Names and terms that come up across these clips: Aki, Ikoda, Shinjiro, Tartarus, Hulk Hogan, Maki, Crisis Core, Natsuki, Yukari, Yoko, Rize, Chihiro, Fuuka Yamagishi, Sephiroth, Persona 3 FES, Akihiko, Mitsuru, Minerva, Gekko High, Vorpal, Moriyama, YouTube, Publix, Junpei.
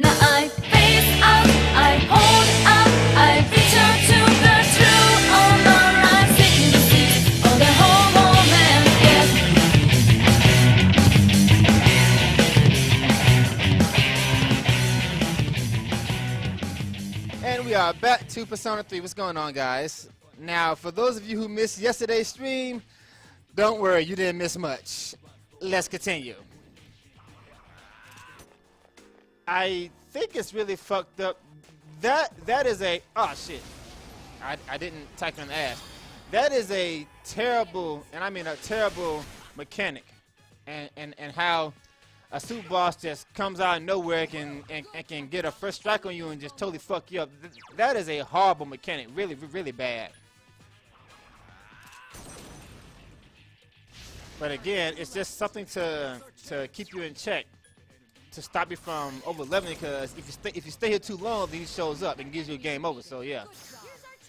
Now I face up, I hold up, I reach out to the truth. Oh no, I'm seeking the seeds of the whole moment, yes. And we are back to Persona 3. What's going on, guys? Now, for those of you who missed yesterday's stream, don't worry, you didn't miss much. Let's continue. I think it's really fucked up. That is a... Oh, shit. I didn't type in the ass. That is a terrible, and I mean a terrible mechanic. And how a super boss just comes out of nowhere and can get a first strike on you and just totally fuck you up. That is a horrible mechanic. Really, really bad. But again, it's just something to keep you in check, to stop you from over-leveling, because if you stay here too long, then he shows up and gives you a game over. So yeah,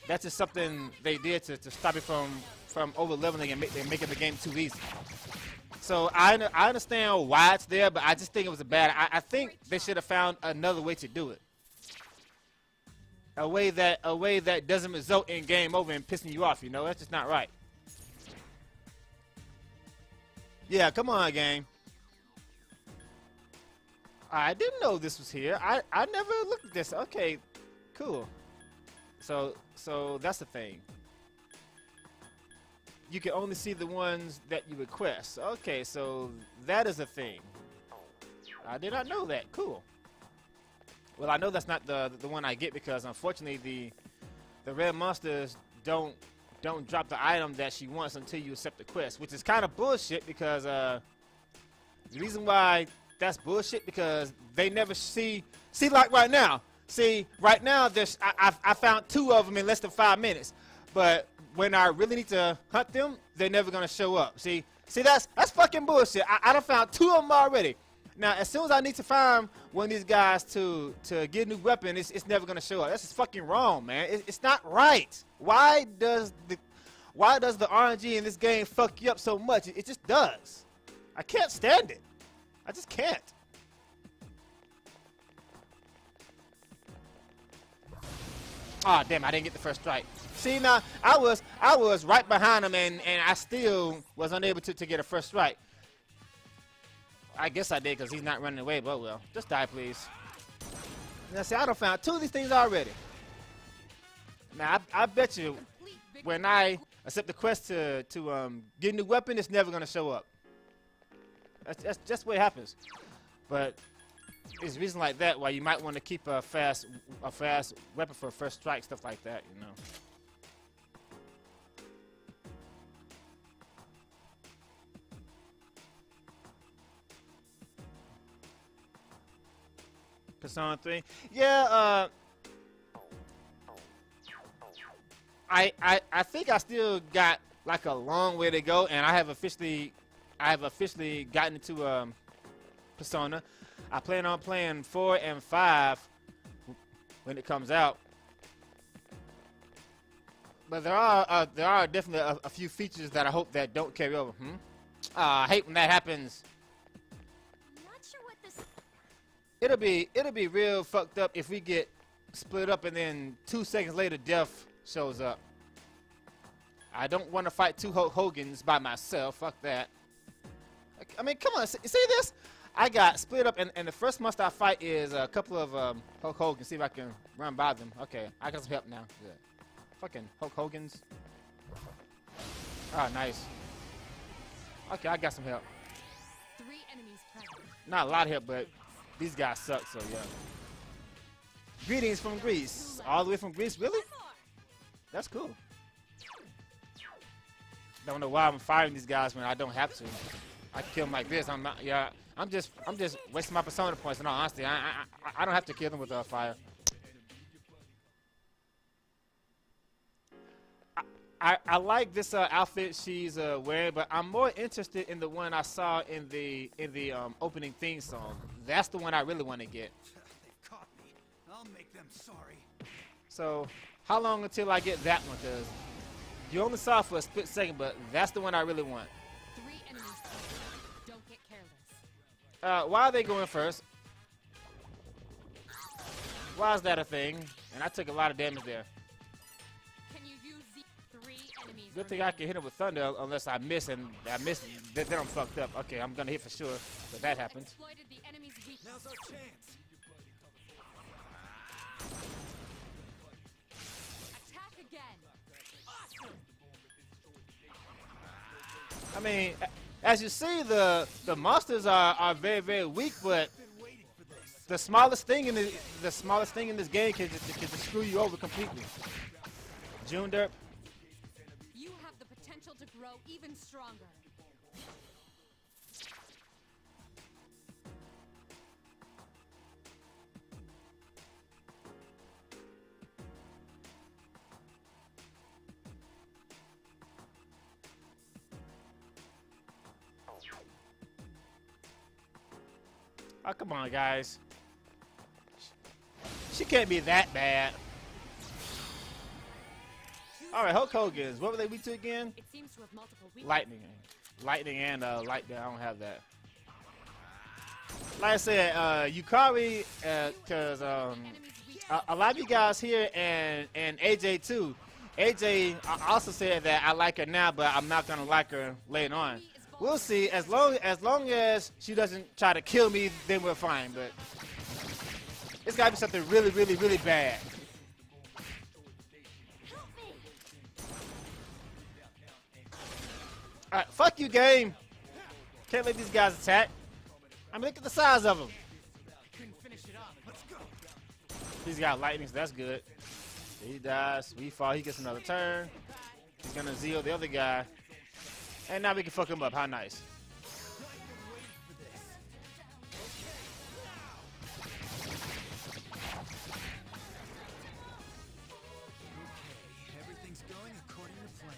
that's just something they did to stop you from over-leveling and making the game too easy. So I understand why it's there, but I just think it was a bad. I think they should have found another way to do it, a way that doesn't result in game over and pissing you off. You know, that's just not right. Yeah, come on, game. I didn't know this was here. I never looked at this. Okay, cool. So that's the thing. You can only see the ones that you request. Okay, so that is a thing. I did not know that. Cool. Well, I know that's not the one I get, because unfortunately the red monsters don't drop the item that she wants until you accept the quest, which is kind of bullshit, because the reason why that's bullshit, because they never see like right now. See, right now there's I found two of them in less than 5 minutes, but when I really need to hunt them, they're never gonna show up. See that's fucking bullshit. I done found two of them already. Now as soon as I need to find one of these guys to get a new weapon, it's never gonna show up. That's just fucking wrong, man. It's not right. Why does the RNG in this game fuck you up so much? It just does. I can't stand it. I just can't. Ah, damn! I didn't get the first strike. See, now I was right behind him, and I still was unable to get a first strike. I guess I did, because he's not running away, but well. Just die, please. Now, see, I done found two of these things already. Now, I bet you when I accept the quest to get a new weapon, it's never going to show up. That's just what happens. But it's a reason like that why you might want to keep a fast weapon for a first strike, stuff like that, you know. Persona 3. Yeah, I think I still got like a long way to go, and I have officially gotten into Persona. I plan on playing 4 and 5 when it comes out. But there are definitely a few features that I hope that don't carry over. I hate when that happens. Not sure what this... It'll be real fucked up if we get split up and then 2 seconds later death shows up. I don't want to fight two Hulk Hogans by myself. Fuck that. I mean, come on, see this? I got split up, and the first monster I fight is a couple of Hulk Hogan. See if I can run by them. Okay, I got some help now. Good. Fucking Hulk Hogans. Ah, nice. Okay, I got some help. Three enemies. Not a lot of help, but these guys suck, so yeah. Greetings from Greece. All the way from Greece, really? That's cool. Don't know why I'm firing these guys when I don't have to. I kill them like this. I'm not. Yeah, I'm just wasting my persona points. In all honesty, I don't have to kill them with fire. I like this outfit she's wearing, but I'm more interested in the one I saw in the opening theme song. That's the one I really want to get. They caught me. I'll make them sorry. So, how long until I get that one? 'Cause you only saw it for a split second, but that's the one I really want. Why are they going first? Why is that a thing? And I took a lot of damage there. Can you use the three enemies? Good thing I can hit him with thunder unless I miss, and I miss. Then I'm fucked up. Okay, I'm gonna hit for sure, but that happens. Now's our chance. Attack again. Awesome. I mean, as you see, the monsters are very, very weak, but the smallest thing in this game can just screw you over completely. June Derp. You have the potential to grow even stronger. Oh, come on, guys. She can't be that bad. Alright, Hulk Hogan's. What were they weak to again? It seems to have multiple weaknesses. Lightning and light down. I don't have that. Like I said, Yukari, because a lot of you guys here and AJ too. AJ also said that I like her now, but I'm not going to like her later on. We'll see. As long as she doesn't try to kill me, then we're fine. But it's gotta be something really, really, really bad. Alright, fuck you, game. Can't let these guys attack. I mean, look at the size of them. He's got lightning, so that's good. He dies. We fall. He gets another turn. He's gonna zeal the other guy. And now we can fuck him up. How nice. Okay, everything's going according to plan.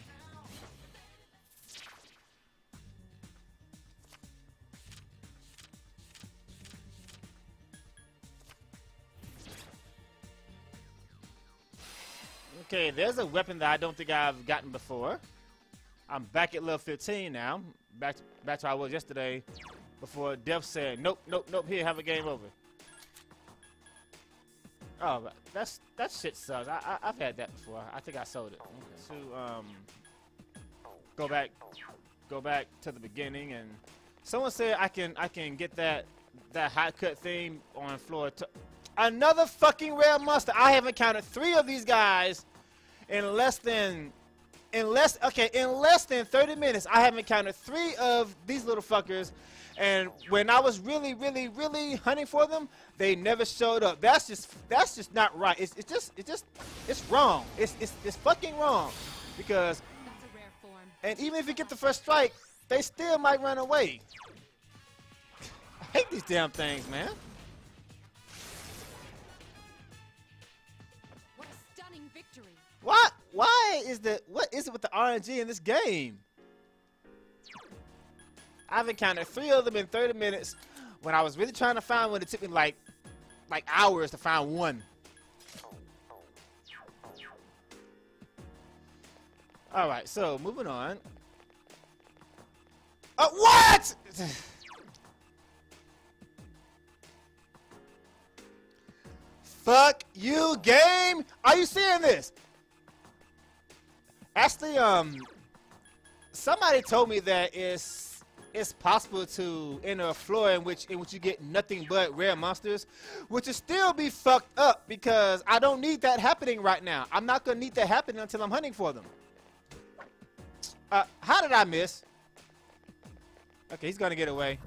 Okay, there's a weapon that I don't think I've gotten before. I'm back at level 15 now. Back to how I was yesterday before Death said, nope, nope, nope, here, have a game over. Oh, that shit sucks. I've had that before. I think I sold it. Okay. To go back to the beginning, and someone said I can get that hot cut theme on floor two. Another fucking rare monster. I have encountered 3 of these guys in less than in less than 30 minutes, I have encountered 3 of these little fuckers, and when I was really, really, really hunting for them, they never showed up. That's just not right. It's wrong. It's fucking wrong, because that's a rare form. And even if you get the first strike, they still might run away. I hate these damn things, man. What a stunning victory! What? Why is the what is it with the RNG in this game? I've encountered 3 of them in 30 minutes when I was really trying to find one. It took me like hours to find one. Alright, so moving on. Oh, what? Fuck you, game! Are you seeing this? Actually, somebody told me that it's possible to enter a floor in which you get nothing but rare monsters, which would still be fucked up because I don't need that happening right now. I'm not gonna need that happening until I'm hunting for them. How did I miss? Okay, he's gonna get away.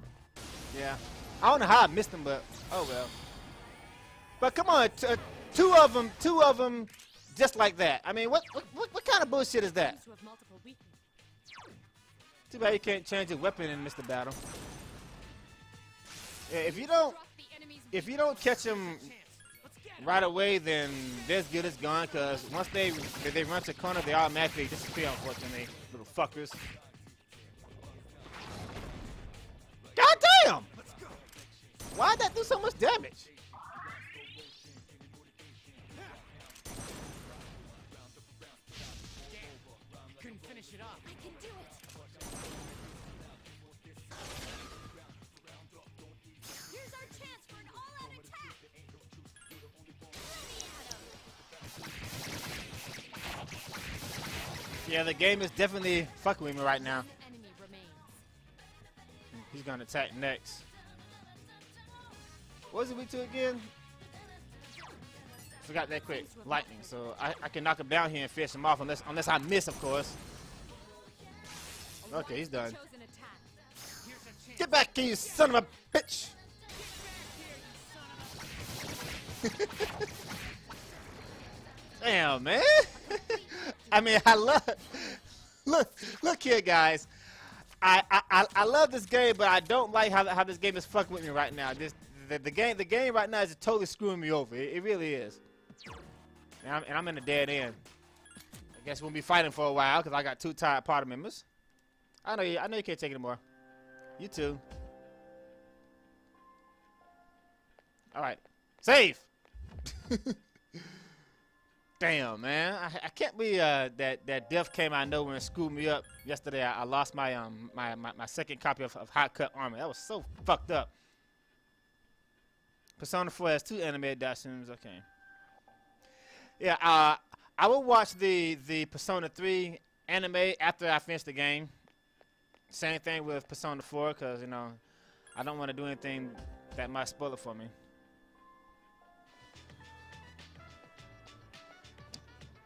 Yeah, I don't know how I missed him, but oh well. But come on, 2 of them. Just like that. I mean, what kind of bullshit is that? Too bad you can't change your weapon in Mr. Battle. Yeah, if you don't catch them right away, then this good is gone. Cause once they run to the corner, they automatically disappear. Unfortunately, little fuckers. God damn! Why'd that do so much damage? I can do it. Here's our chance for an all-out attack. Yeah, the game is definitely fucking with me right now. He's gonna attack next. What is it we do again? Forgot that quick. Lightning. So I can knock him down here and finish him off unless I miss, of course. Okay, he's done. Get back here, you son of a bitch! Damn, man. I mean, I love. Look here, guys. I love this game, but I don't like how this game is fucking with me right now. The game right now is totally screwing me over. It really is. And I'm in a dead end. I guess we'll be fighting for a while because I got two tired party members. I know you can't take it anymore. You too. All right, save. Damn, man, I can't believe that death came out of nowhere and screwed me up yesterday. I lost my my second copy of Hot Cut Armor. That was so fucked up. Persona 4 has two anime adaptations. Okay. Yeah, I will watch the Persona 3 anime after I finish the game. Same thing with Persona 4, cause you know I don't want to do anything that might spoil it for me.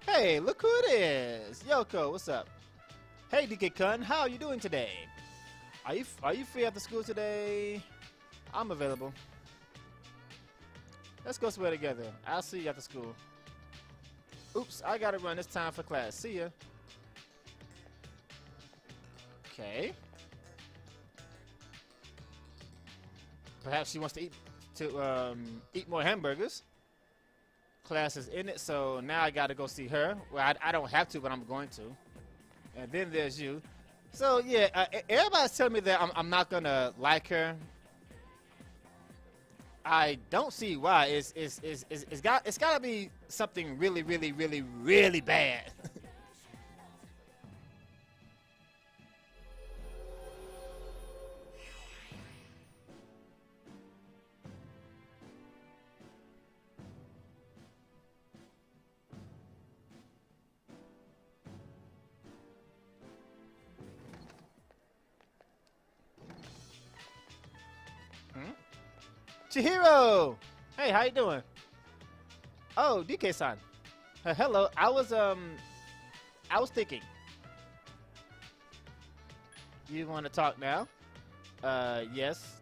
Hey, look who it is, Yoko. What's up? Hey, DK-kun, how are you doing today? Are you free after school today? I'm available. Let's go somewhere together. I'll see you after school. Oops, I gotta run. It's time for class. See ya. Okay. Perhaps she wants to eat more hamburgers. Class is in it, so now I gotta go see her. Well, I don't have to, but I'm going to. And then there's you. So yeah, everybody's telling me that I'm not gonna like her. I don't see why. It's gotta be something really, really, really, really bad. Chihiro! Hey, how you doing? Oh, DK-san. Hello. I was thinking. You want to talk now? Yes.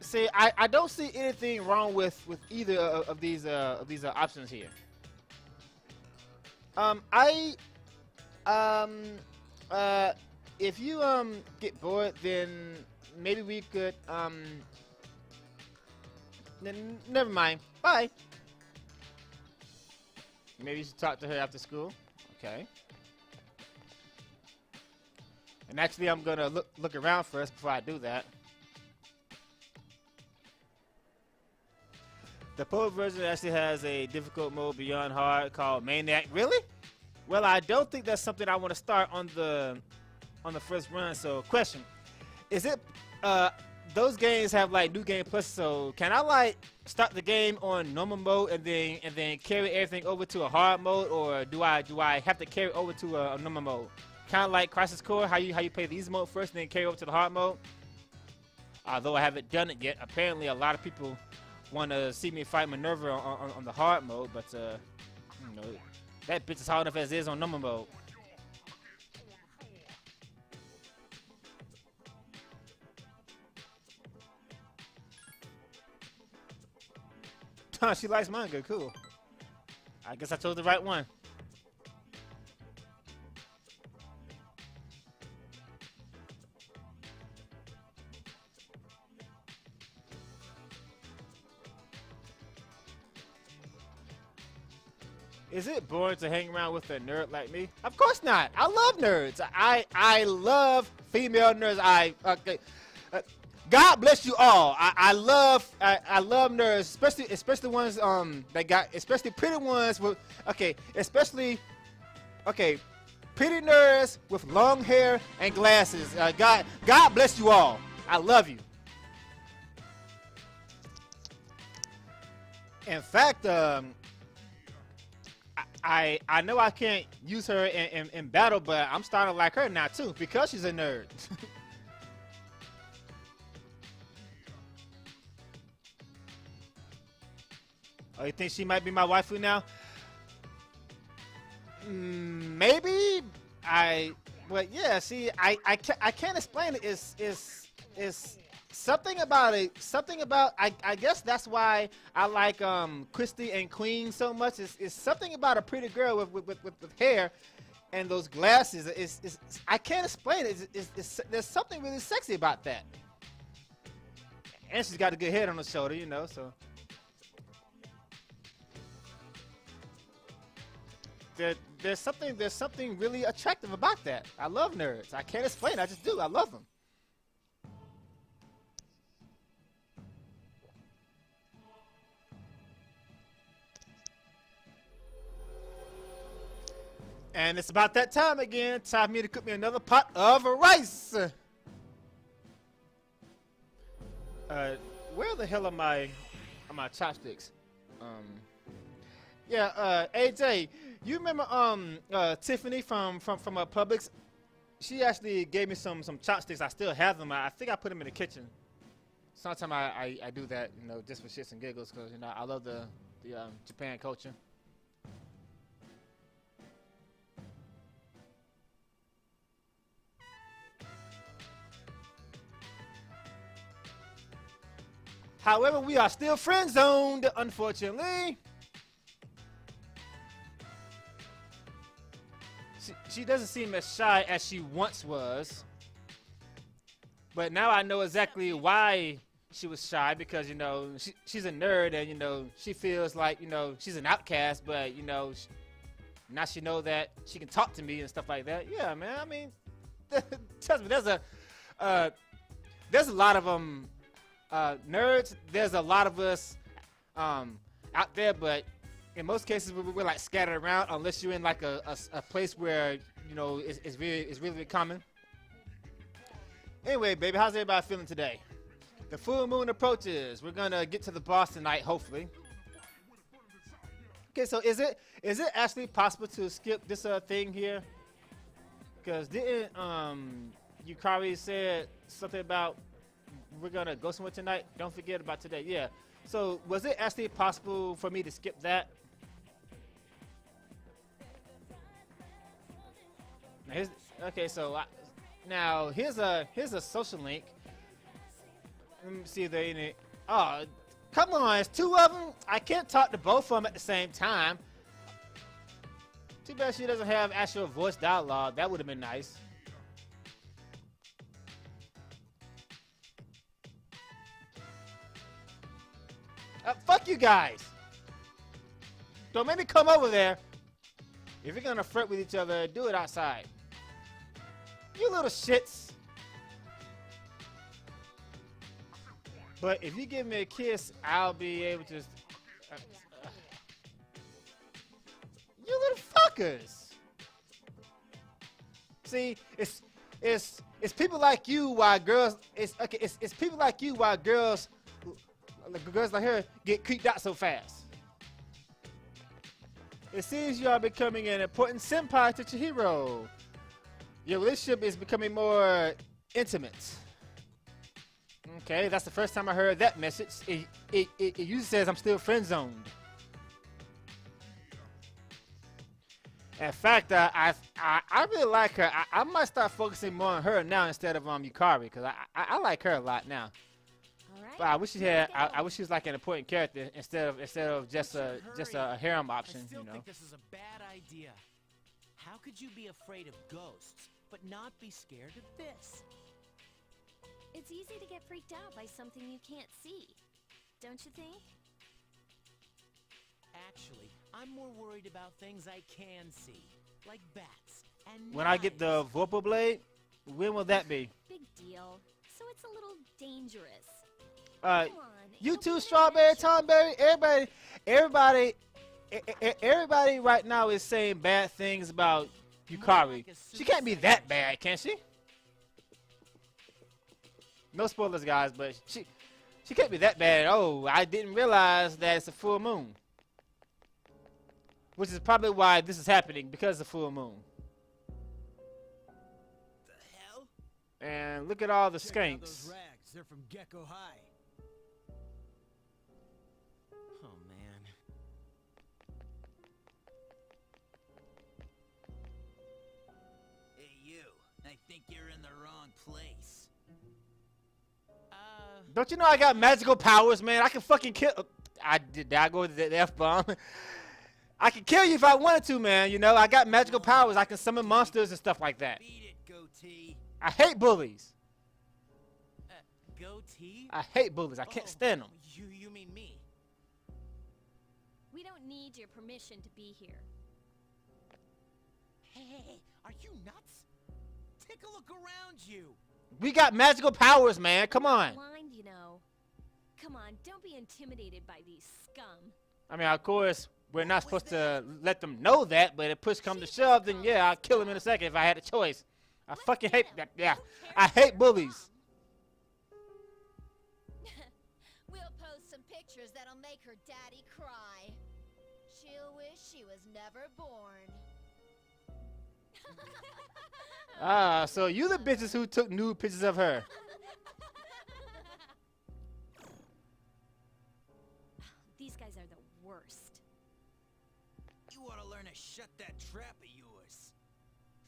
See, I don't see anything wrong with either of these options here. If you get bored, then maybe we could never mind. Bye. Maybe you should talk to her after school. Okay. And actually, I'm gonna look around first before I do that. The pro version actually has a difficult mode beyond hard called Maniac. Really? Well, I don't think that's something I want to start on the first run. So, question: is it? Those games have like new game plus, so can I like start the game on normal mode and then carry everything over to a hard mode, or do I have to carry over to a normal mode? Kind of like Crisis Core, how you play the easy mode first and then carry over to the hard mode. Although I haven't done it yet, apparently a lot of people want to see me fight Minerva on the hard mode, but you know, that bitch is hard enough as it is on normal mode. She likes manga, cool. I guess I chose the right one. Is it boring to hang around with a nerd like me? Of course not. I love nerds. I love female nerds. God bless you all. I love nerds, especially ones that got especially pretty ones with pretty nerds with long hair and glasses. God bless you all. I love you. In fact, I know I can't use her in battle, but I'm starting to like her now too because she's a nerd. Oh, you think she might be my waifu now? Maybe. But yeah, see, I can't explain it. It's something about it. Something about I guess that's why I like Christie and Queen so much. It's something about a pretty girl with hair and those glasses. I can't explain it. There's something really sexy about that. And she's got a good head on her shoulder, you know. So there's something really attractive about that. I love nerds. I can't explain it. I just do. I love them. And it's about that time again. Time for me to cook me another pot of rice. Where the hell are my chopsticks? Yeah, AJ, you remember Tiffany from Publix? She actually gave me some chopsticks. I still have them. I think I put them in the kitchen. Sometimes I do that, you know, just for shits and giggles, because you know I love the Japan culture. However, we are still friend zoned, unfortunately. She doesn't seem as shy as she once was, but now I know exactly why she was shy, because you know she's a nerd and you know she feels like, you know, she's an outcast, but you know now she knows that she can talk to me and stuff like that. Yeah, man. I mean, trust me, there's a lot of nerds. There's a lot of us out there, but in most cases, we're like scattered around, unless you're in like a place where, you know, it's really common. Anyway, baby, how's everybody feeling today? The full moon approaches. We're gonna get to the boss tonight, hopefully. Okay, so is it actually possible to skip this thing here? Because didn't Yukari said something about we're gonna go somewhere tonight? Don't forget about today. Yeah. So was it actually possible for me to skip that? Okay, so now here's a social link. Let me see if they're in it. Oh, come on, it's two of them. I can't talk to both of them at the same time. Too bad she doesn't have actual voice dialogue. That would have been nice. Fuck you guys. Don't make me come over there. If you're gonna flirt with each other, do it outside. You little shits. But if you give me a kiss, I'll be able to... You little fuckers. See, it's people like you why girls... It's people like you why girls... Like girls like her get creeped out so fast. It seems you are becoming an important senpai to Chihiro. Your relationship is becoming more intimate. Okay, that's the first time I heard that message. It usually says I'm still friend zoned. In fact, I really like her. I might start focusing more on her now instead of Yukari, because I like her a lot now. But I wish she had. I wish she was like an important character instead of just a harem option. I still think this is a bad idea. How could you be afraid of ghosts but not be scared of this? It's easy to get freaked out by something you can't see, don't you think? Actually, I'm more worried about things I can see, like bats and. When knives. I get the Vorpal Blade, when will that be? Big deal. So it's a little dangerous. You too, Strawberry, Tomberry, everybody right now is saying bad things about Yukari. She can't be that bad, can she? No spoilers, guys, but she can't be that bad. Oh, I didn't realize that it's a full moon. Which is probably why this is happening, because of the full moon. The hell? And look at all the skanks. Those rags. They're from Gekko High. Oh man. Hey you, I think you're in the wrong place. Don't you know I got magical powers, man? I can fucking kill. Did I go with the F-bomb? I can kill you if I wanted to, man. You know, I got magical powers. I can summon monsters and stuff like that. Beat it, goatee. I hate bullies. Goatee? I hate bullies. I can't stand them. You mean me? We don't need your permission to be here. Hey, are you nuts? Take a look around you. We got magical powers, man. Come on. Blind, you know. Come on, don't be intimidated by these scum. I mean, of course, we're not supposed to let them know that, but if push comes to shove, then yeah, I'll kill him in a second if I had a choice. I fucking hate that. Yeah, I hate bullies. We'll post some pictures that'll make her daddy cry. She'll wish she was never born. Ah, so you the bitches who took nude pictures of her. These guys are the worst. You ought to learn to shut that trap of yours.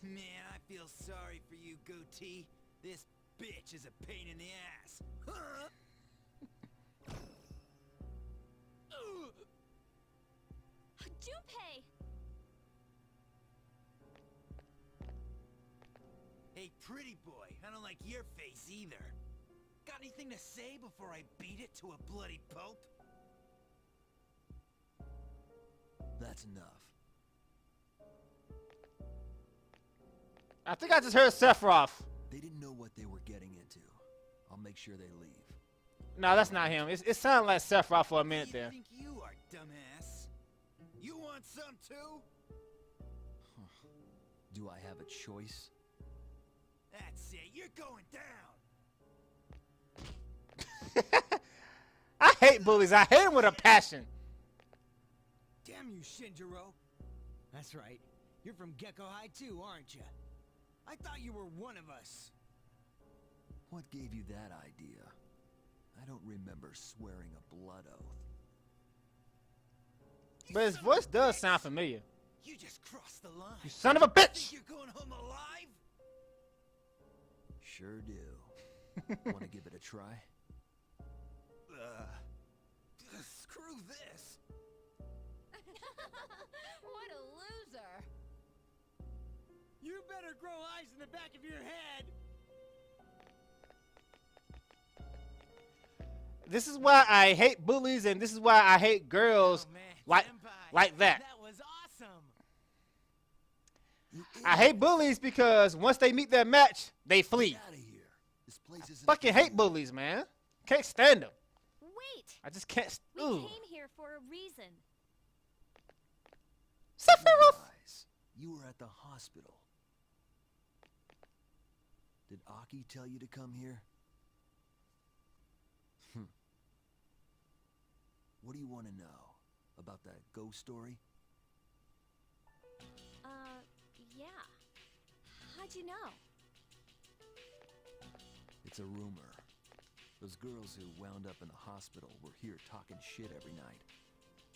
Man, I feel sorry for you, goatee. This bitch is a pain in the ass. Huh? Junpei! Hey, pretty boy, I don't like your face either. Got anything to say before I beat it to a bloody pulp? That's enough. I think I just heard Sephiroth. They didn't know what they were getting into. I'll make sure they leave. No, that's not him. It sounded like Sephiroth for a minute there. You think you are, dumbass? You want some too? Do I have a choice? That's it, you're going down. I hate bullies. I hate them with a passion. Damn you, Shinjiro. That's right. You're from Gekko High too, aren't you? I thought you were one of us. What gave you that idea? I don't remember swearing a blood oath. But his voice does sound familiar. You just crossed the line. You son of a bitch! You're going home alive? Sure do. Want to give it a try? Screw this. What a loser. You better grow eyes in the back of your head. This is why I hate bullies, and this is why I hate girls like that. That was awesome. I hate bullies because once they meet their match, they flee. I fucking hate bullies, man. Can't stand them. Wait. I just can't. We came here for a reason. Sephiroth. You were at the hospital. Did Aki tell you to come here? What do you want to know about that ghost story? Yeah. How'd you know? It's a rumor. Those girls who wound up in the hospital were here talking shit every night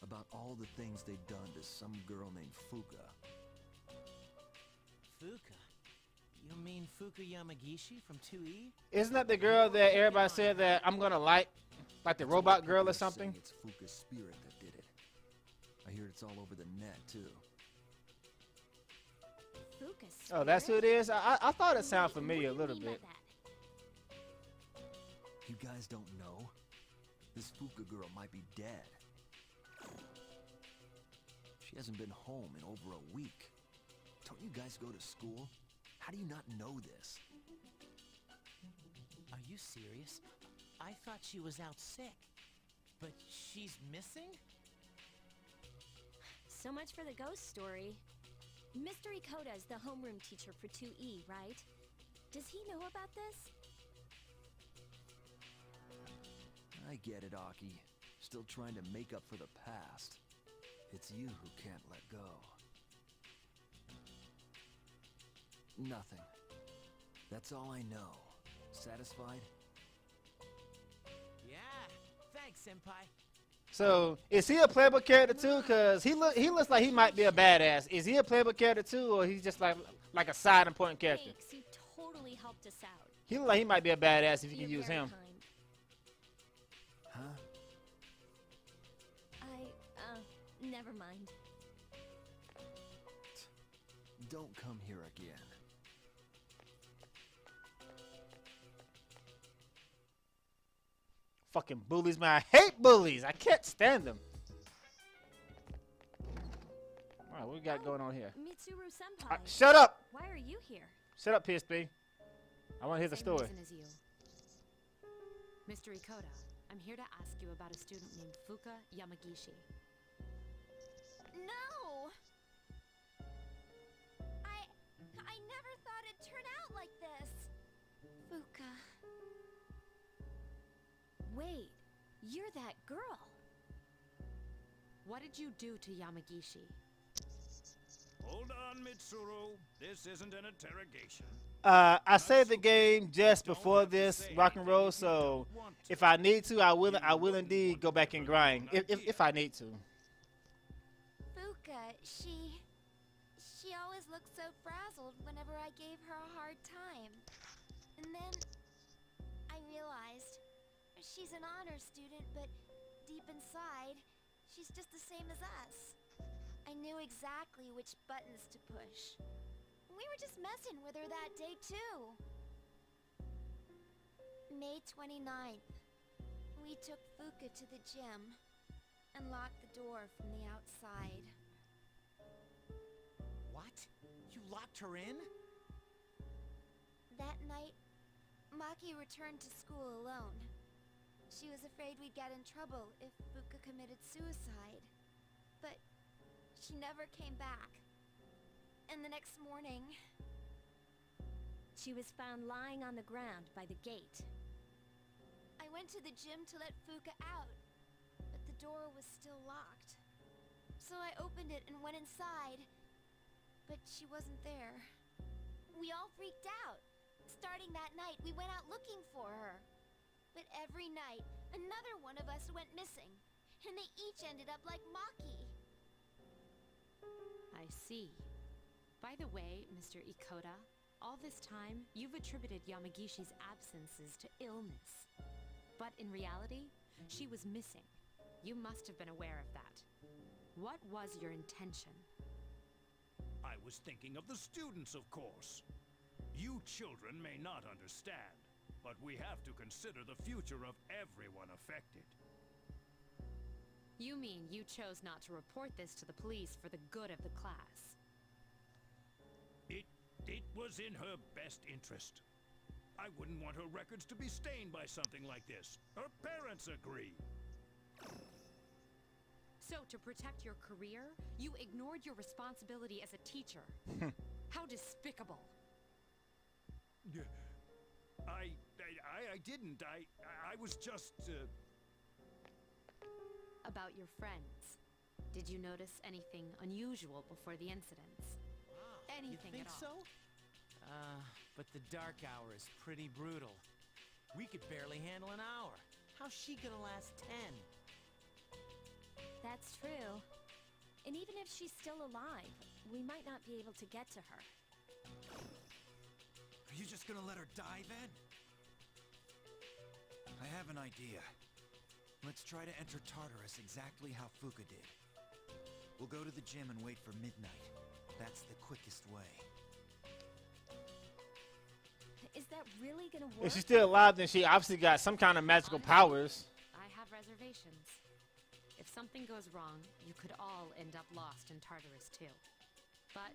about all the things they'd done to some girl named Fuuka. Fuuka? You mean Fuuka Yamagishi from 2E? Isn't that the girl that everybody said that I'm gonna like the robot girl or something? It's Fuuka's spirit that did it. I hear it's all over the net too. Oh, that's who it is? I thought it sounded familiar a little bit. You guys don't know? This Fuuka girl might be dead. She hasn't been home in over a week. Don't you guys go to school? How do you not know this? Are you serious? I thought she was out sick. But she's missing? So much for the ghost story. Mr. Ikoda is the homeroom teacher for 2E, right? Does he know about this? I get it, Aki. Still trying to make up for the past. It's you who can't let go. Nothing. That's all I know. Satisfied? Yeah. Thanks, Senpai. So, is he a playable character too? Cause he looks like he might be a badass. Is he a playable character too, or he's just like a side important character? Thanks. He totally helped us out. He looks like he might be a badass if you can use him. Kind. Huh? Never mind. Don't come here again. Fucking bullies, man. I hate bullies. I can't stand them. All right, what we got going on here? Mitsuru-senpai. Shut up! Why are you here? Shut up, PSP. I want to hear the story. Mr. Ikoda, I'm here to ask you about a student named Fuuka Yamagishi. No! I never thought it'd turn out like this. Fuuka... Wait, you're that girl. What did you do to Yamagishi? Hold on, Mitsuru. This isn't an interrogation. I saved the game just before this rock and roll, so if I need to, I will indeed go back and grind. If I need to. Fuuka, she always looked so frazzled whenever I gave her a hard time. And then I realized. She's an honor student, but deep inside, she's just the same as us. I knew exactly which buttons to push. We were just messing with her that day, too. May 29th, we took Fuuka to the gym and locked the door from the outside. What? You locked her in? That night, Maki returned to school alone. She was afraid we'd get in trouble if Fuuka committed suicide. But she never came back. And the next morning... She was found lying on the ground by the gate. I went to the gym to let Fuuka out, but the door was still locked. So I opened it and went inside, but she wasn't there. We all freaked out. Starting that night, we went out looking for her. But every night, another one of us went missing, and they each ended up like Maki. I see. By the way, Mr. Ikoda, all this time, you've attributed Yamagishi's absences to illness. But in reality, she was missing. You must have been aware of that. What was your intention? I was thinking of the students, of course. You children may not understand. But we have to consider the future of everyone affected. You mean you chose not to report this to the police for the good of the class? It was in her best interest. I wouldn't want her records to be stained by something like this. Her parents agree. So to protect your career, you ignored your responsibility as a teacher. How despicable. I didn't. I was just... About your friends. Did you notice anything unusual before the incidents? Anything at all? You think so? But the dark hour is pretty brutal. We could barely handle an hour. How's she gonna last 10? That's true. And even if she's still alive, we might not be able to get to her. Are you just gonna let her die then? I have an idea. Let's try to enter Tartarus exactly how Fuuka did. We'll go to the gym and wait for midnight. That's the quickest way. Is that really gonna work? If she's still alive, then she obviously got some kind of magical powers. I have reservations. If something goes wrong, you could all end up lost in Tartarus too. But...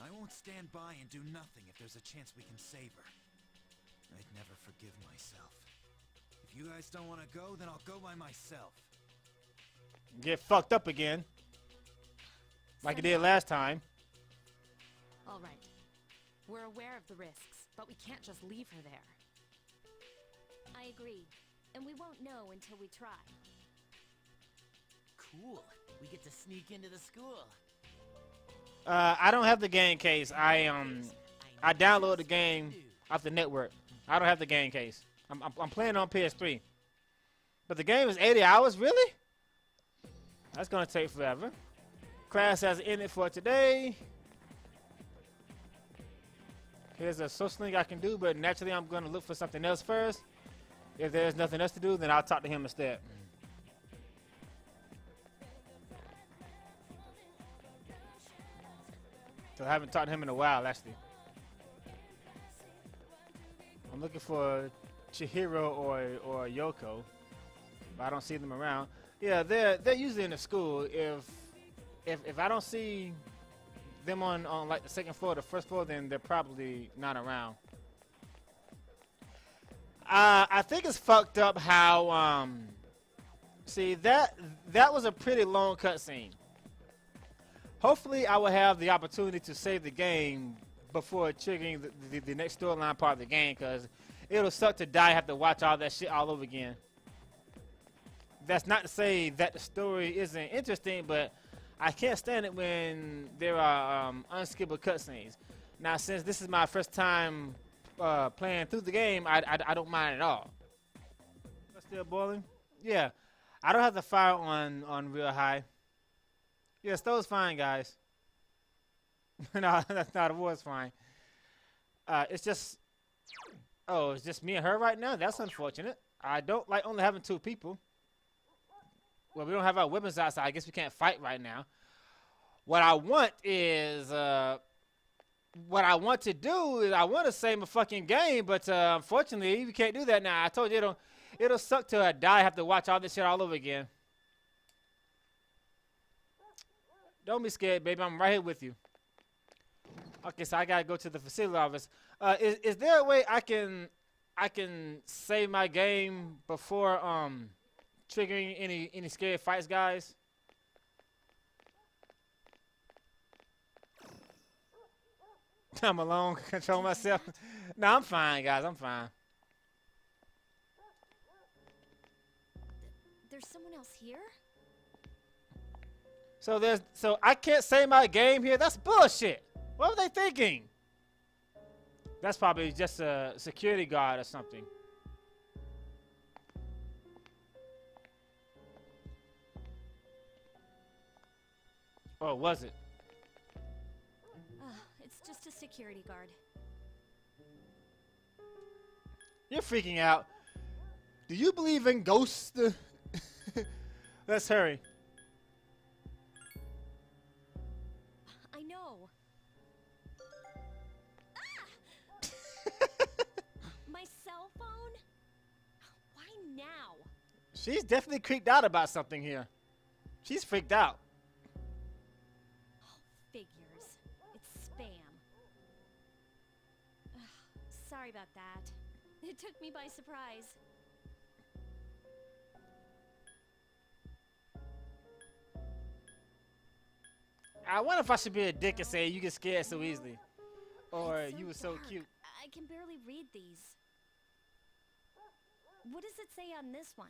I won't stand by and do nothing if there's a chance we can save her. I'd never forgive myself. If you guys don't want to go, then I'll go by myself. Get fucked up again. Like you did last time. All right. We're aware of the risks, but we can't just leave her there. I agree. And we won't know until we try. cool. We get to sneak into the school. I don't have the game case. I downloaded the game off the network. I don't have the game case. I'm playing on PS3. But the game is 80 hours, really? That's gonna take forever. Class has ended for today. Here's a social link I can do, but naturally I'm gonna look for something else first. If there's nothing else to do, then I'll talk to him instead. So I haven't talked to him in a while, actually. I'm looking for Chihiro or Yoko, but I don't see them around. Yeah, they're usually in the school. If I don't see them on like the second floor, the first floor, then they're probably not around. I think it's fucked up how see that was a pretty long cutscene. Hopefully, I will have the opportunity to save the game before triggering the next storyline part of the game, because it'll suck to die have to watch all that shit all over again. That's not to say that the story isn't interesting, but I can't stand it when there are unskippable cutscenes. Now, since this is my first time playing through the game, I don't mind at all. Still boiling? Yeah. I don't have the fire on real high. Yeah, stove's fine, guys. No, that's not. It was fine. It's just... Oh, it's just me and her right now? That's unfortunate. I don't like only having two people. Well, we don't have our weapons outside. I guess we can't fight right now. What I want is... what I want to do is I want to save my fucking game, but unfortunately, we can't do that now. I told you it'll suck till I die. I have to watch all this shit all over again. Don't be scared, baby. I'm right here with you. Okay, so I gotta go to the facility office. Is there a way I can save my game before triggering any scary fights, guys? I'm alone, control myself. No, I'm fine, guys. I'm fine. There's someone else here? So I can't save my game here? That's bullshit. What were they thinking? That's probably just a security guard or something. Or was it? Just a security guard. You're freaking out. Do you believe in ghosts? Let's hurry. I know. My cell phone? Why now? She's definitely creeped out about something here. She's freaked out. Sorry about that. It took me by surprise. I wonder if I should be a dick and say you get scared so easily. Or you were so cute. I can barely read these. What does it say on this one?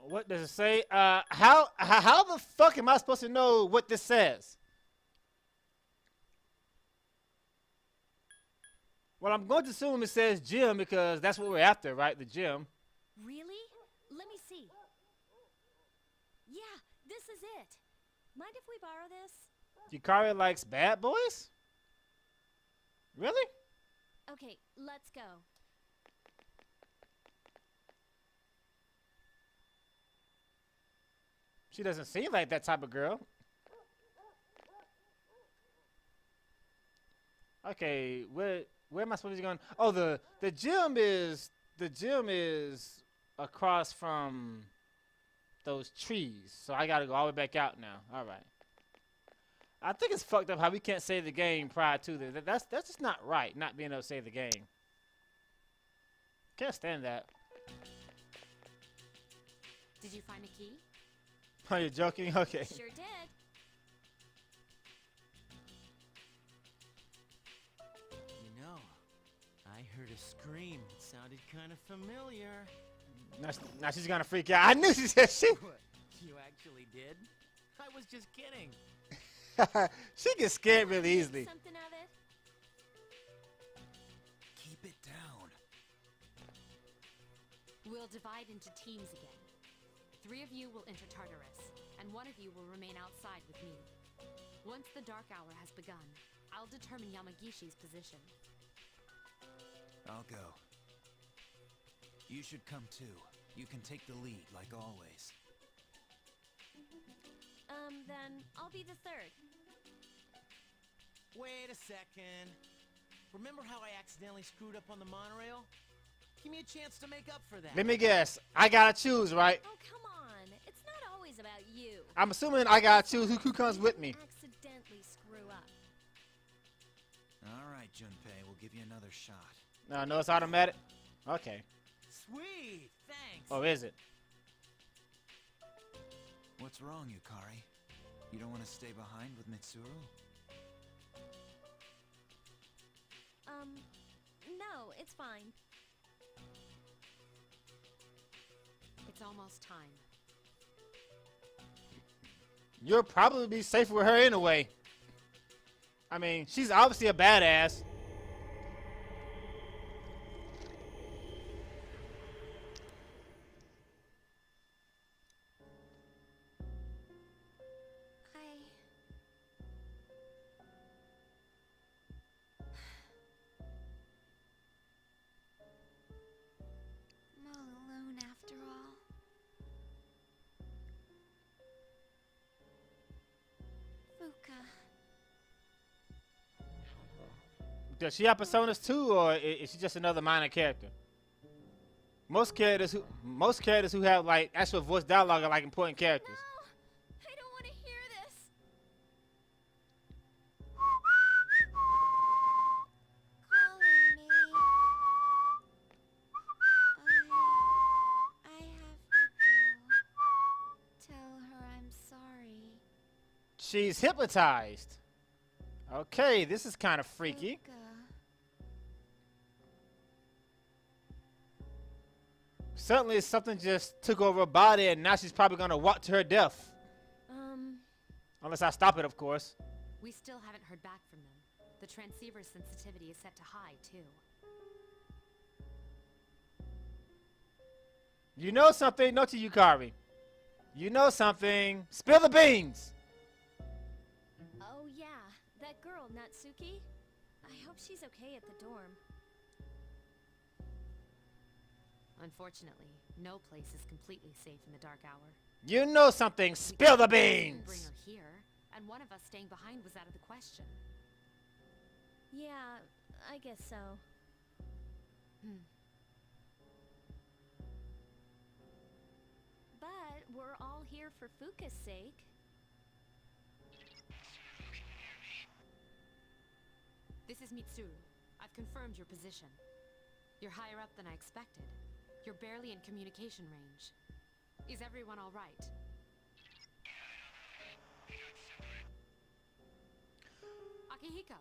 What does it say? How the fuck am I supposed to know what this says? Well, I'm going to assume it says gym because that's what we're after, right? The gym. Really? Let me see. Yeah, this is it. Mind if we borrow this? Yukari likes bad boys? Really? Okay, let's go. She doesn't seem like that type of girl. Okay, where am I supposed to be going? Oh, the gym is across from those trees. So I gotta go all the way back out now. All right. I think it's fucked up how we can't save the game prior to this. That's just not right. Not being able to save the game. Can't stand that. Did you find a key? Oh, you're joking? Okay. Sure did. You know, I heard a scream. It sounded kind of familiar. Now she's gonna freak out. I knew she said shit. You actually did? I was just kidding. She gets scared really easily. Something of it. Keep it down. We'll divide into teams again. 3 of you will enter Tartarus, and 1 of you will remain outside with me. Once the dark hour has begun, I'll determine Yamagishi's position. I'll go. You should come too. You can take the lead, like always. Then I'll be the 3rd. Wait a second. Remember how I accidentally screwed up on the monorail? Give me a chance to make up for that. Let me guess. I gotta choose, right? Oh, come on. It's not always about you. I'm assuming I gotta choose who comes with me. Accidentally screw up. All right, Junpei. We'll give you another shot. No, it's automatic. Okay. Sweet. Thanks. Oh, is it? What's wrong, Yukari? You don't want to stay behind with Mitsuru? No, it's fine. It's almost time. You'll probably be safe with her anyway. I mean, she's obviously a badass. Does she have personas too, or is she just another minor character? Most characters who have like actual voice dialogue are like important characters. No, I don't want to hear this. Calling me. I have to go. Tell her I'm sorry. She's hypnotized. Okay, this is kind of freaky. Fuuka. Suddenly something just took over her body and now she's probably gonna walk to her death. Unless I stop it, of course. We still haven't heard back from them. The transceiver's sensitivity is set to high too. You know something, no to Yukari. You know something. Spill the beans! Oh yeah, that girl, Natsuki. I hope she's okay at the dorm. Unfortunately, no place is completely safe in the dark hour. You know something, spill the beans! Bring her here, and one of us staying behind was out of the question. Yeah, I guess so. But we're all here for Fuuka's sake. This is Mitsuru. I've confirmed your position. You're higher up than I expected. You're barely in communication range. Is everyone all right? Akihiko.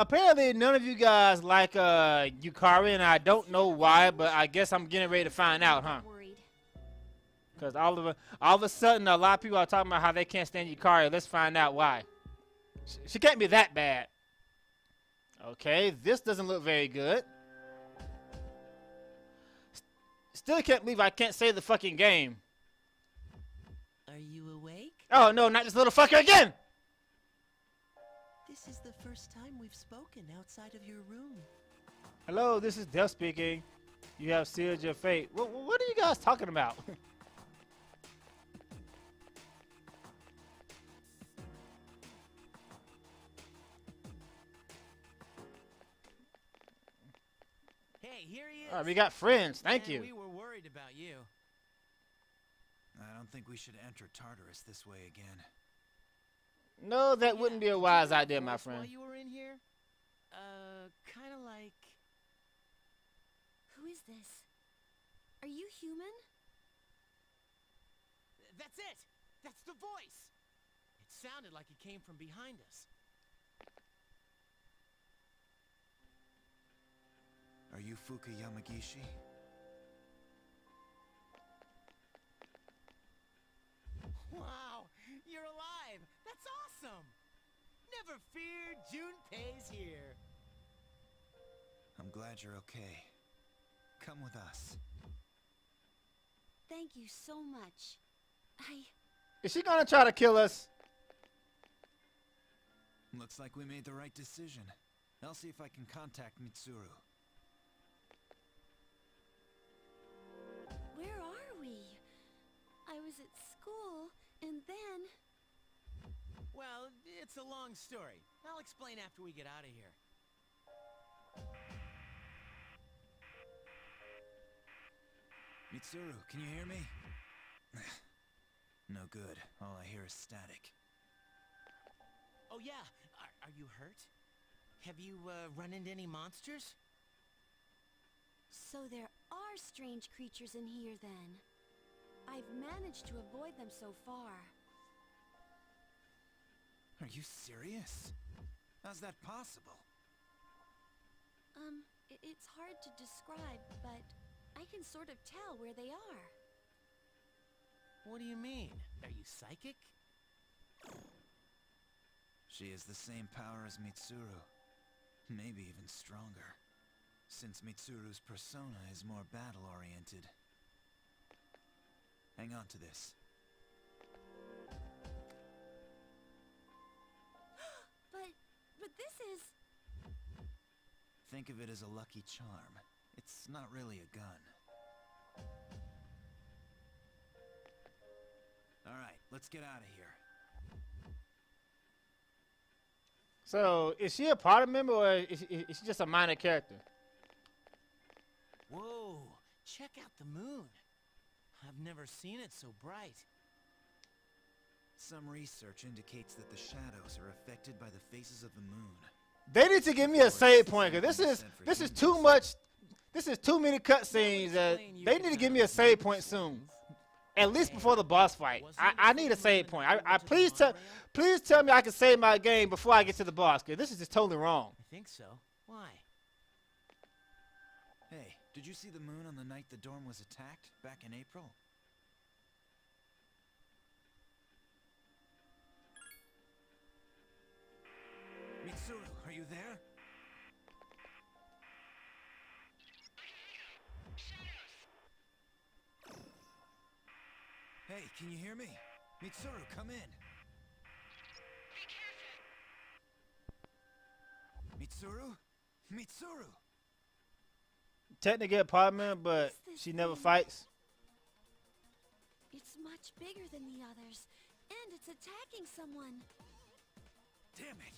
Apparently none of you guys like Yukari, and I don't know why, but I guess I'm getting ready to find out, huh? Because all of a sudden, a lot of people are talking about how they can't stand Yukari. Let's find out why. She can't be that bad. Okay, this doesn't look very good. Still can't believe I can't save the fucking game. Are you awake? Oh no, not this little fucker again! This is the first time we've spoken outside of your room. Hello, this is Death speaking. You have sealed your fate. What are you guys talking about? Hey, here he is. All right, we got friends. Thank you. We were worried about you. I don't think we should enter Tartarus this way again. No, that wouldn't be a wise idea, my friend. While you were in here, kind of like. Who is this? Are you human? That's it. That's the voice. It sounded like it came from behind us. you Fuuka Yamagishi? Wow, you're alive! That's awesome! Never fear, Junpei's here! I'm glad you're okay. Come with us. Thank you so much. Is she gonna try to kill us? Looks like we made the right decision. I'll see if I can contact Mitsuru. Where are we? I was at school, and then... Well, it's a long story. I'll explain after we get out of here. Mitsuru, can you hear me? No good. All I hear is static. Oh yeah, are you hurt? Have you run into any monsters? So there are strange creatures in here then. I've managed to avoid them so far. Are you serious? How's that possible? It's hard to describe, but I can sort of tell where they are. What do you mean? Are you psychic? She has the same power as Mitsuru. Maybe even stronger. Since Mitsuru's persona is more battle-oriented. Hang on to this. But this is... Think of it as a lucky charm. It's not really a gun. Alright, let's get out of here. So, is she a party member or is she just a minor character? Whoa, check out the moon. I've never seen it so bright. Some research indicates that the shadows are affected by the phases of the moon. They need to give me a save point, because this is too much. This is too many cutscenes. They need to give me a save point soon, at least before the boss fight. I need a save point. Please tell me I can save my game before I get to the boss, because this is just totally wrong. I think so. Why? Hey, did you see the moon on the night the dorm was attacked back in April? Mitsuru, are you there? Hey, can you hear me? Mitsuru, come in. Be careful. Mitsuru? Mitsuru! Technically apartment, but she never fights. It's much bigger than the others, and it's attacking someone. Damn it!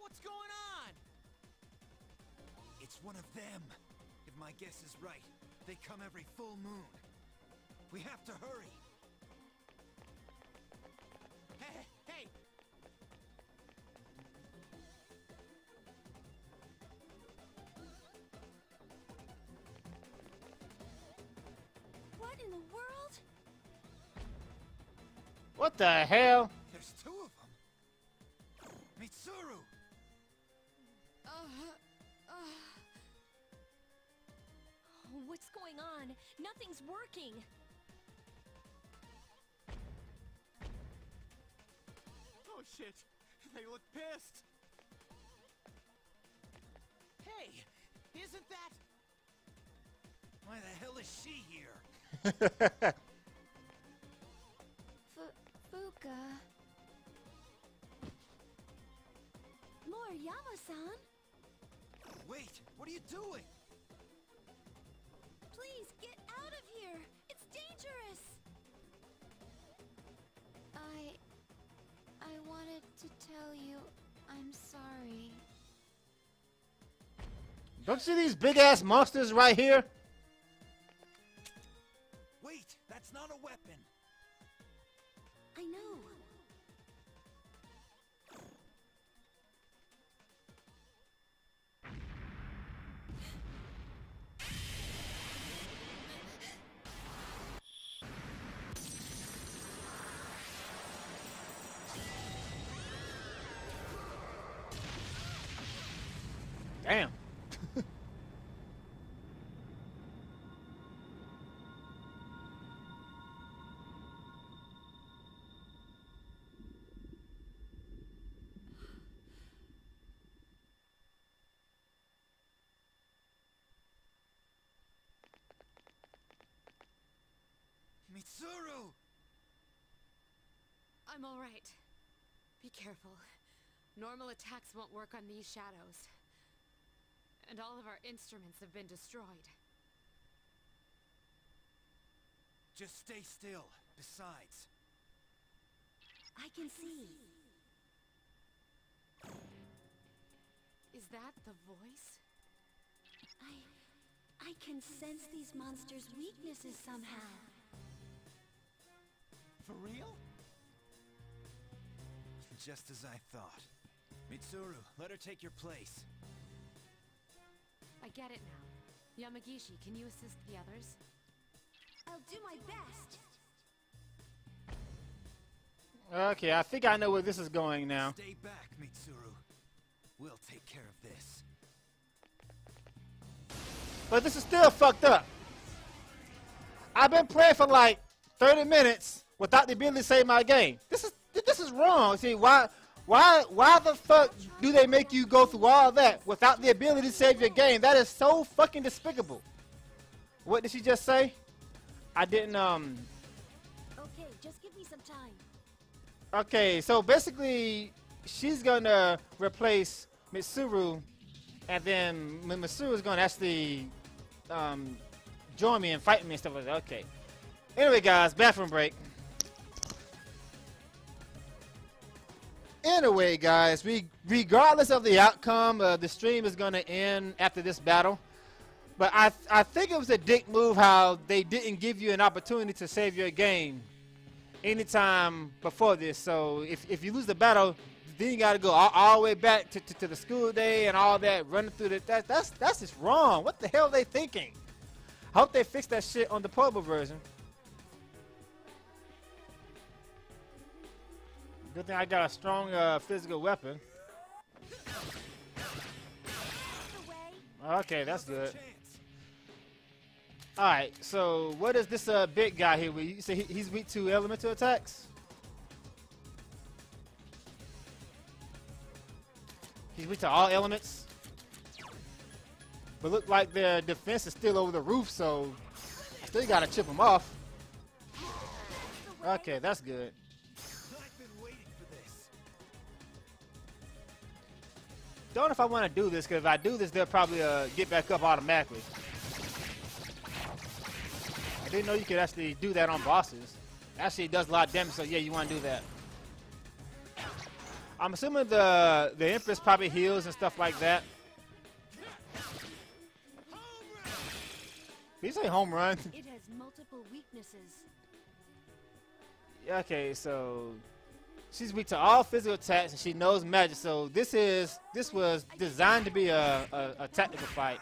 What's going on? It's one of them. If my guess is right, they come every full moon. We have to hurry. Hey, hey, hey. What in the world? What the hell? There's two of them. Mitsuru. What's going on? Nothing's working. Oh shit, they look pissed. Hey, isn't that... Why the hell is she here? Fuuka. Moriyama-san? Wait, what are you doing? Please, get out of here! It's dangerous! I wanted to tell you, I'm sorry. Don't you see these big-ass monsters right here? Wait, that's not a weapon. I know. Damn. Mitsuru! I'm all right. Be careful. Normal attacks won't work on these shadows. And all of our instruments have been destroyed. Just stay still. Besides... I can see. Is that the voice? I can sense these monsters' weaknesses somehow. For real? Just as I thought. Mitsuru, let her take your place. I get it now. Yamagishi, can you assist the others? I'll do my best. Okay, I think I know where this is going now. Stay back, Mitsuru. We'll take care of this. But this is still fucked up. I've been playing for like 30 minutes without the ability to save my game. This is wrong. See, why the fuck do they make you go through all that without the ability to save your game? That is so fucking despicable. What did she just say? I didn't Okay, just give me some time. Okay, so basically, she's gonna replace Mitsuru, and then Mitsuru is gonna actually join me and fight me and stuff like that. Okay. Anyway, guys, bathroom break. Anyway, guys, regardless of the outcome, the stream is gonna end after this battle. But I think it was a dick move how they didn't give you an opportunity to save your game anytime before this. So if you lose the battle, then you gotta go all the way back to the school day and all that, running through the that's just wrong. What the hell are they thinking? I hope they fix that shit on the portable version. Good thing I got a strong physical weapon. Okay, that's good. Alright, so what is this big guy here? You say he's weak to elemental attacks? He's weak to all elements? But look like their defense is still over the roof, so I still gotta chip him off. Okay, that's good. I've been waiting for this. Don't know if I want to do this, because if I do this, they'll probably get back up automatically. They know you could actually do that on bosses. Actually, it does a lot of damage, so yeah, you want to do that. I'm assuming the Empress probably heals and stuff like that. Did you say home run? It has multiple weaknesses. Okay, so she's weak to all physical attacks, and she knows magic. So this was designed to be a tactical fight.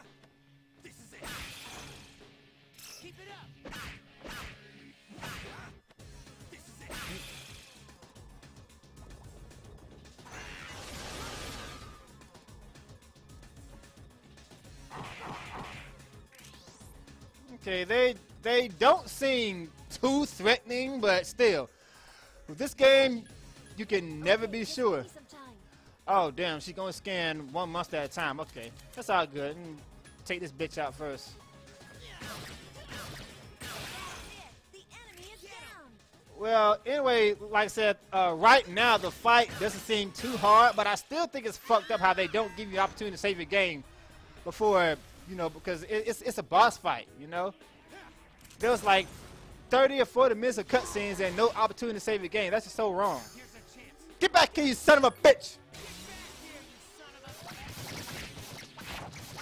Okay, they don't seem too threatening, but still, with this game, you can never be sure. Oh damn, she's gonna scan one monster at a time. Okay, that's all good. Take this bitch out first. Well, anyway, like I said, right now the fight doesn't seem too hard, but I still think it's fucked up how they don't give you an opportunity to save your game before. You know, because it's a boss fight, you know? There was like 30 or 40 minutes of cutscenes and no opportunity to save your game. That's just so wrong. Get back here, you son of a bitch!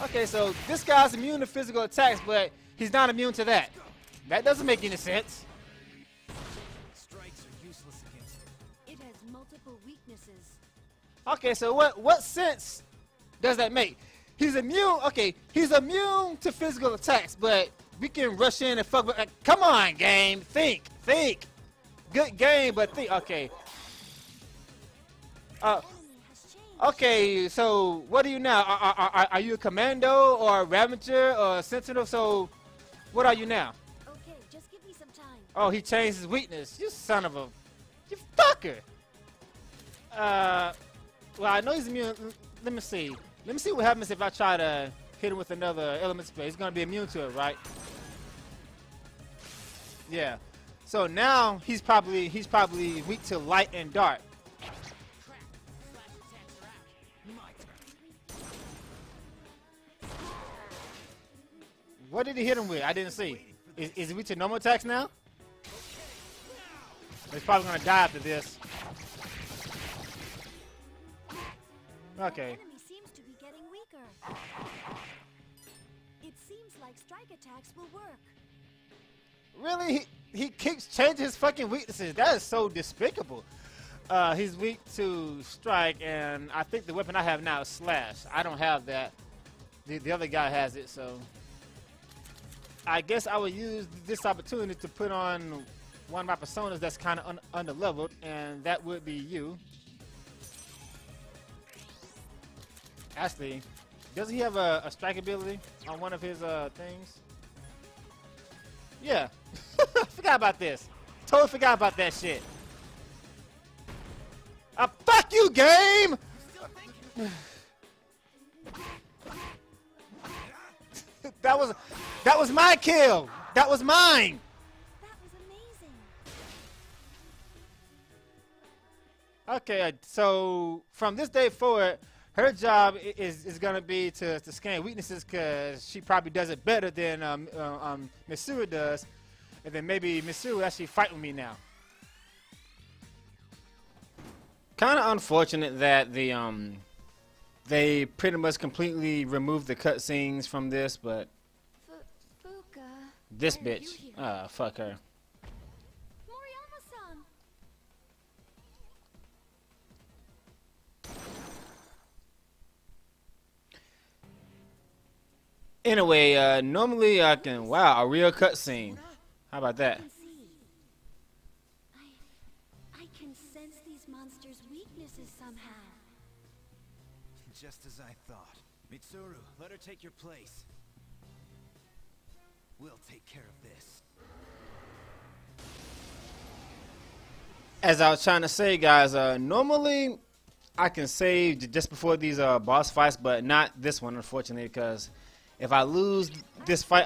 Okay, so this guy's immune to physical attacks, but he's not immune to that. That doesn't make any sense. Strikes are useless against it. It has multiple weaknesses. Okay, so what sense does that make? He's immune, okay, he's immune to physical attacks, but we can rush in and fuck with, come on, game, think. Good game, but think, okay. Okay, so what are you now? Are you a commando or a ravager or a sentinel? So what are you now? Okay, just give me some time. Oh, he changed his weakness. You son of a, you fucker. Well, I know he's immune, let me see. Let me see what happens if I try to hit him with another element spell. He's going to be immune to it, right? Yeah. So now he's probably weak to light and dark. What did he hit him with? I didn't see. Is he weak to normal attacks now? He's probably gonna die after this. Okay. The enemy seems to be getting weaker. It seems like strike attacks will work. Really? He keeps changing his fucking weaknesses. That is so despicable. He's weak to strike, and I think the weapon I have now is slash. I don't have that. The other guy has it, so I guess I would use this opportunity to put on one of my personas that's kind of underleveled, and that would be you. Actually, doesn't he have a strike ability on one of his things? Yeah. I forgot about this. Totally forgot about that shit. Fuck you, game! That was my kill! That was mine! That was amazing. Okay, so from this day forward, her job is gonna be to scan weaknesses, because she probably does it better than Mitsuru does, and then maybe Mitsuru will actually fight with me now. Kind of unfortunate that the they pretty much completely removed the cutscenes from this, but Fuuka, this bitch, fuck her. Anyway, normally I can, wow, a real cutscene. How about that? I can sense these monsters' weaknesses somehow. Just as I thought. Mitsuru, let her take your place. We'll take care of this. As I was trying to say, guys, normally I can save just before these boss fights, but not this one, unfortunately, because if I lose this fight,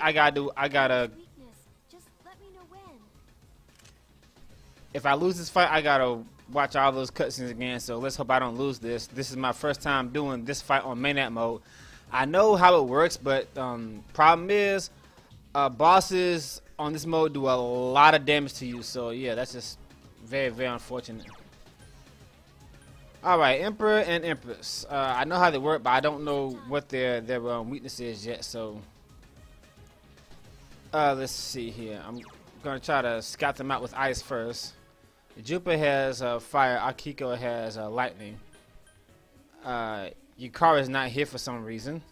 if I lose this fight, I gotta watch all those cutscenes again, so let's hope I don't lose this. This is my first time doing this fight on Mainnet mode. I know how it works, but problem is, bosses on this mode do a lot of damage to you, so yeah, that's just very, very unfortunate. All right, Emperor and Empress. I know how they work, but I don't know what their weakness is yet. So let's see here. I'm gonna try to scout them out with ice first. Junpei has fire. Akihiko has lightning. Yukari is not here for some reason.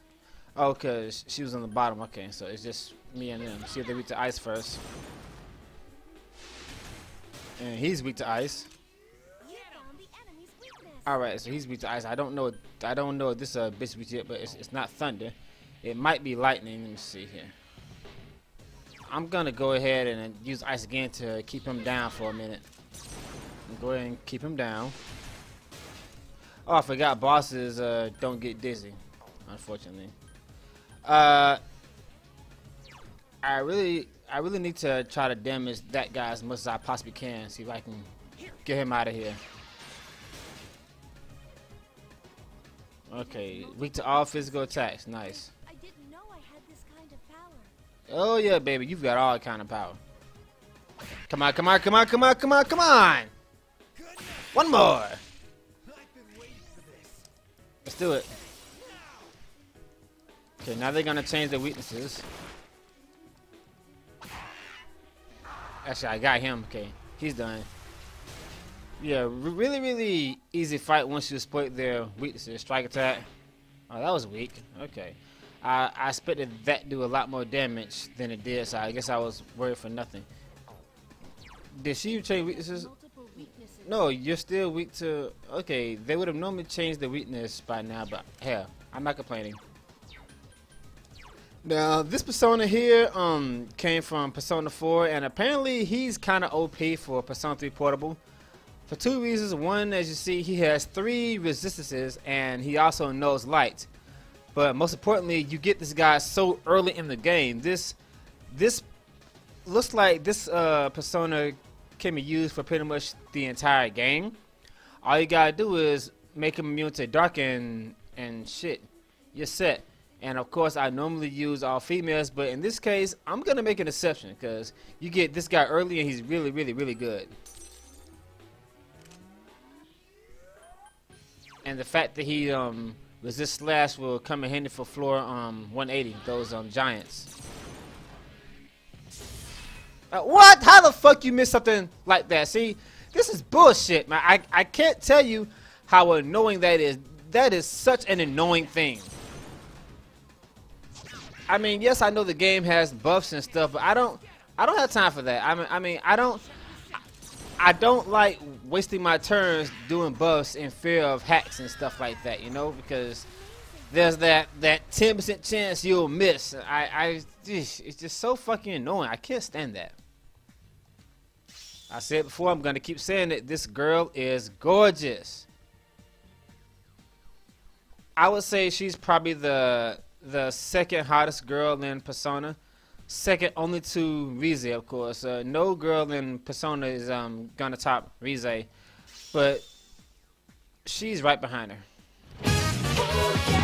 Oh, cause she was on the bottom. Okay, so it's just me and them. See if they're weak to ice first. And he's weak to ice. All right, so he's weak to ice. I don't know if this bitch weak yet, but it's not thunder. It might be lightning. Let me see here. I'm gonna go ahead and use ice again to keep him down for a minute. Go ahead and keep him down. Oh, I forgot bosses don't get dizzy, unfortunately. I really need to try to damage that guy as much as I possibly can. See if I can get him out of here. Okay, weak to all physical attacks. Nice. I didn't know I had this kind of power. Oh yeah, baby, you've got all kind of power. Come on, come on, come on, come on, come on, come on! Goodness. One more. I've been waiting for this. Let's do it. Okay, now they're gonna change their weaknesses. Actually, I got him. Okay, he's done. Yeah, really, really easy fight once you exploit their weaknesses. Strike attack. Oh, that was weak. Okay. I expected that to do a lot more damage than it did, so I guess I was worried for nothing. Did she change weaknesses? No, you're still weak to... Okay, they would have normally changed the weakness by now, but hell, I'm not complaining. Now, this persona here came from Persona 4, and apparently he's kind of OP for Persona 3 Portable. For two reasons. One, as you see, he has 3 resistances, and he also knows light. But most importantly, you get this guy so early in the game. This looks like this persona can be used for pretty much the entire game. All you gotta do is make him immune to dark and shit. You're set. And of course, I normally use all females, but in this case, I'm gonna make an exception because you get this guy early and he's really, really, really good. And the fact that he resists slash will come in handy for floor 180. Those giants. What? How the fuck you miss something like that? See, this is bullshit, man. I can't tell you how annoying that is. That is such an annoying thing. I mean, yes, I know the game has buffs and stuff, but I don't have time for that. I don't like wasting my turns doing buffs in fear of hacks and stuff like that, you know, because there's that 10% chance you'll miss. It's just so fucking annoying. I can't stand that. I said before, I'm gonna keep saying it. This girl is gorgeous. I would say she's probably the second hottest girl in Persona, second only to Rize, of course. No girl in Persona is gonna top Rize, but she's right behind her.